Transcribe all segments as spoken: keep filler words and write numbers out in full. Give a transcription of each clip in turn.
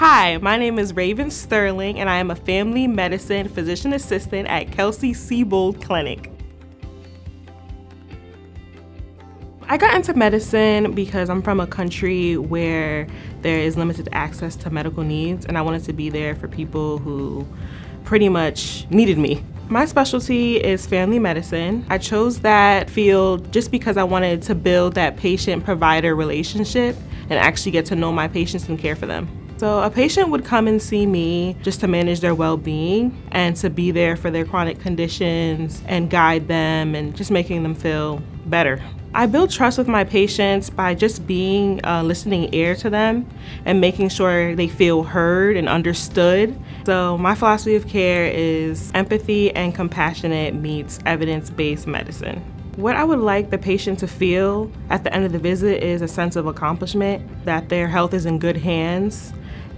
Hi, my name is Raven Sterling and I am a family medicine physician assistant at Kelsey-Seybold Clinic. I got into medicine because I'm from a country where there is limited access to medical needs, and I wanted to be there for people who pretty much needed me. My specialty is family medicine. I chose that field just because I wanted to build that patient-provider relationship and actually get to know my patients and care for them. So a patient would come and see me just to manage their well-being and to be there for their chronic conditions and guide them and just making them feel better. I build trust with my patients by just being a listening ear to them and making sure they feel heard and understood. So my philosophy of care is empathy and compassionate meets evidence-based medicine. What I would like the patient to feel at the end of the visit is a sense of accomplishment, that their health is in good hands,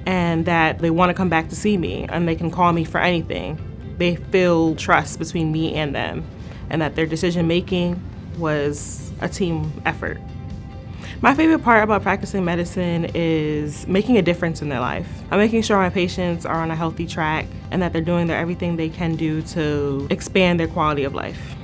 and that they want to come back to see me and they can call me for anything. They feel trust between me and them, and that their decision-making was a team effort. My favorite part about practicing medicine is making a difference in their life. I'm making sure my patients are on a healthy track and that they're doing their everything they can do to expand their quality of life.